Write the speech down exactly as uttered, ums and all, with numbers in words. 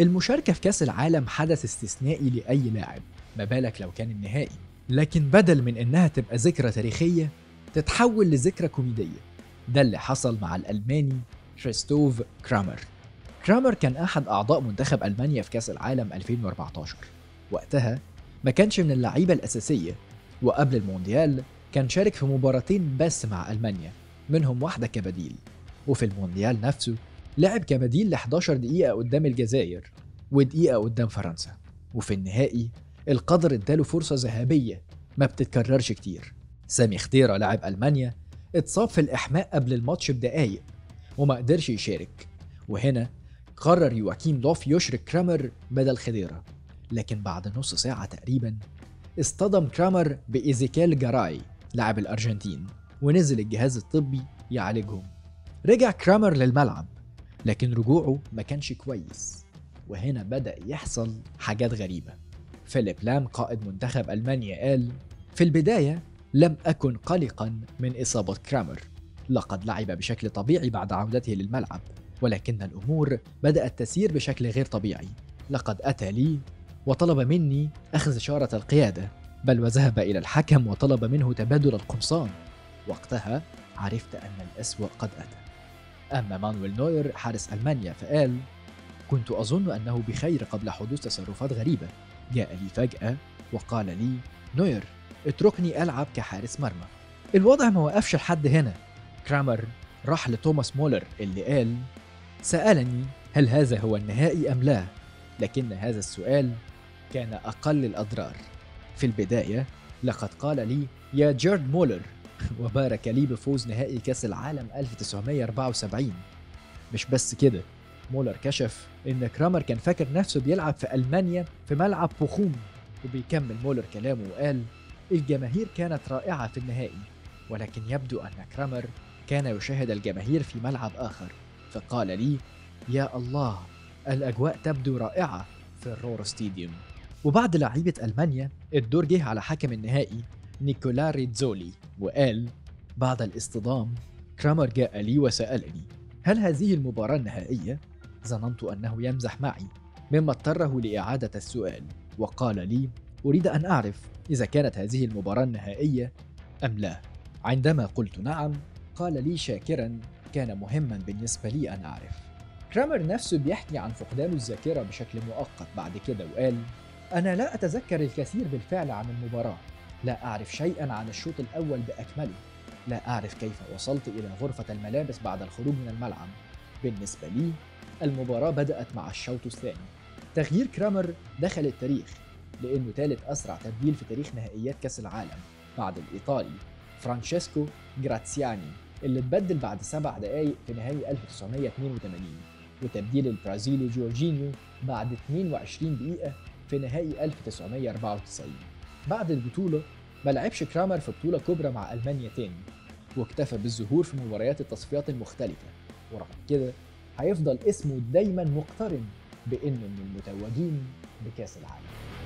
المشاركة في كأس العالم حدث استثنائي لأي لاعب، ما بالك لو كان النهائي، لكن بدل من إنها تبقى ذكرى تاريخية تتحول لذكرى كوميدية. ده اللي حصل مع الألماني كريستوف كرامر. كرامر كان أحد أعضاء منتخب ألمانيا في كأس العالم ألفين وأربعتاشر، وقتها ما كانش من اللعيبة الأساسية، وقبل المونديال كان شارك في مباراتين بس مع ألمانيا، منهم واحدة كبديل، وفي المونديال نفسه لعب كبديل ل حداشر دقيقة قدام الجزائر ودقيقة قدام فرنسا، وفي النهائي القدر اداله فرصة ذهبية ما بتتكررش كتير. سامي خضيرة لاعب ألمانيا اتصاب في الإحماء قبل الماتش بدقايق وما قدرش يشارك، وهنا قرر يوكيم دوف يشرك كرامر بدل خضيرة، لكن بعد نص ساعة تقريبا اصطدم كرامر بإيزيكيل جاراي لاعب الأرجنتين ونزل الجهاز الطبي يعالجهم. رجع كرامر للملعب لكن رجوعه ما كانش كويس، وهنا بدأ يحصل حاجات غريبة. فيليب لام قائد منتخب ألمانيا قال: في البداية لم أكن قلقا من إصابة كرامر، لقد لعب بشكل طبيعي بعد عودته للملعب، ولكن الأمور بدأت تسير بشكل غير طبيعي. لقد أتى لي وطلب مني أخذ إشارة القيادة، بل وذهب إلى الحكم وطلب منه تبادل القمصان، وقتها عرفت أن الأسوأ قد أتى. أما مانويل نوير حارس ألمانيا فقال: كنت أظن أنه بخير قبل حدوث تصرفات غريبة، جاء لي فجأة وقال لي: نوير اتركني ألعب كحارس مرمى. الوضع ما وقفش لحد هنا، كرامر راح لتوماس مولر اللي قال: سألني هل هذا هو النهائي أم لا، لكن هذا السؤال كان أقل الأضرار. في البداية لقد قال لي: يا جيرد مولر، وبارك لي بفوز نهائي كأس العالم ألف وتسعمية أربعة وسبعين. مش بس كده، مولر كشف إن كرامر كان فاكر نفسه بيلعب في ألمانيا في ملعب بوخوم. وبيكمل مولر كلامه وقال: الجماهير كانت رائعة في النهائي، ولكن يبدو أن كرامر كان يشاهد الجماهير في ملعب آخر، فقال لي: يا الله، الأجواء تبدو رائعة في الرور ستاديوم. وبعد لعيبة ألمانيا الدور جه على حكم النهائي نيكولا ريتزولي وقال: بعد الاصطدام كرامر جاء لي وسألني: هل هذه المباراة النهائية؟ ظننت أنه يمزح معي، مما اضطره لإعادة السؤال، وقال لي: أريد أن أعرف إذا كانت هذه المباراة النهائية أم لا. عندما قلت نعم قال لي شاكرا: كان مهما بالنسبة لي أن أعرف. كرامر نفسه بيحكي عن فقدان الذاكرة بشكل مؤقت بعد كده وقال: أنا لا أتذكر الكثير بالفعل عن المباراة، لا أعرف شيئا عن الشوط الأول بأكمله، لا أعرف كيف وصلت إلى غرفة الملابس بعد الخروج من الملعب. بالنسبة لي المباراة بدأت مع الشوط الثاني. تغيير كرامر دخل التاريخ لأنه ثالث أسرع تبديل في تاريخ نهائيات كأس العالم بعد الإيطالي فرانشيسكو غراتسياني اللي اتبدل بعد سبع دقايق في نهائي ألف وتسعمية اتنين وتمانين، وتبديل البرازيلي جيورجينيو بعد اتنين وعشرين دقيقة في نهائي ألف وتسعمية أربعة وتسعين. بعد البطولة ما لعبش كرامر في بطولة كبرى مع ألمانيا تاني، واكتفى بالظهور في مباريات التصفيات المختلفة، ورغم كده هيفضل اسمه دايما مقترن بأنه من المتوجين بكأس العالم.